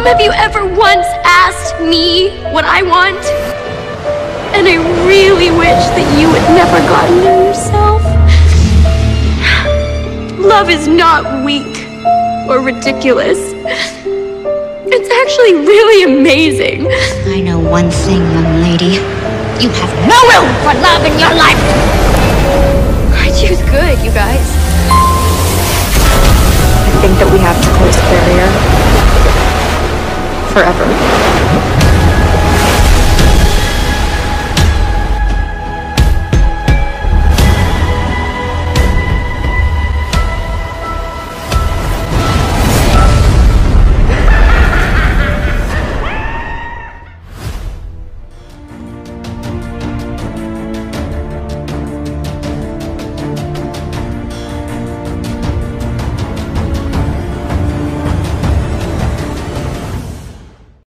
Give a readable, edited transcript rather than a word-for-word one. Mom, have you ever once asked me what I want? And I really wish that you had never gotten there yourself. Love is not weak or ridiculous. It's actually really amazing. I know one thing, young lady. You have no room for love in your life! I choose good, you guys. I think that we have to close the barrier. Forever.